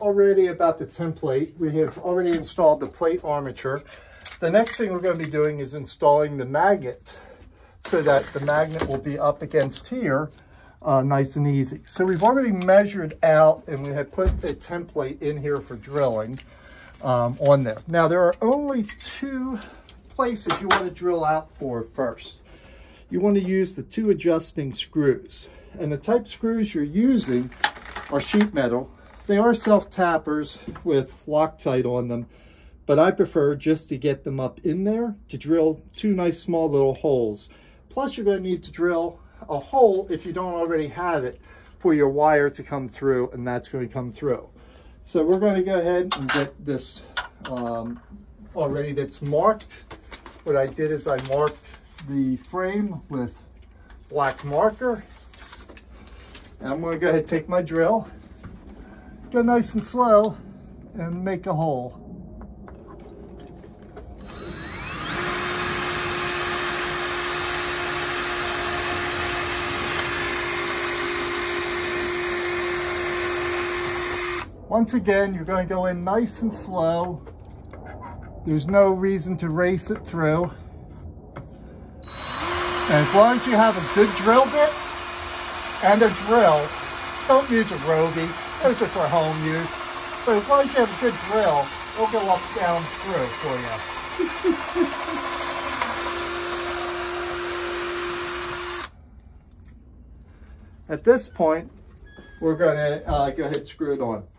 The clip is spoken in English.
already about the template. We have already installed the plate armature. The next thing we're going to be doing is installing the magnet so that the magnet will be up against here nice and easy. So we've already measured out and we have put a template in here for drilling on there. Now there are only two places you want to drill out for first. You want to use the two adjusting screws. And the type screws you're using are sheet metal. They are self-tappers with Loctite on them, but I prefer just to get them up in there to drill two nice small little holes. Plus, you're going to need to drill a hole if you don't already have it for your wire to come through, and that's going to come through. So we're going to go ahead and get this already that's marked. What I did is I marked the frame with black marker. And I'm going to go ahead and take my drill, go nice and slow, and make a hole. Once again, you're going to go in nice and slow. There's no reason to race it through. And as long as you have a good drill bit and a drill, don't use a Roby, those are for home use. But as long as you have a good drill, it'll go up, down, through for you. At this point, we're going to go ahead and screw it on.